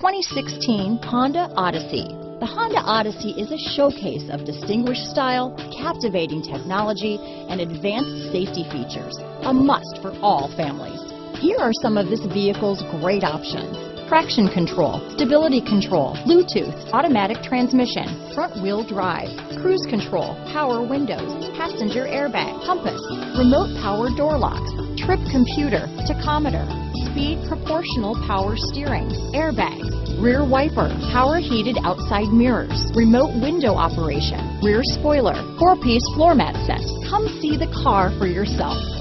2016 Honda Odyssey. The Honda Odyssey is a showcase of distinguished style, captivating technology, and advanced safety features, a must for all families. Here are some of this vehicle's great options: traction control, stability control, Bluetooth, automatic transmission, front-wheel drive, cruise control, power windows, passenger airbag, compass, remote power door locks, trip computer, tachometer, speed proportional power steering, airbags, rear wiper, power heated outside mirrors, remote window operation, rear spoiler, 4-piece floor mat set. Come see the car for yourself.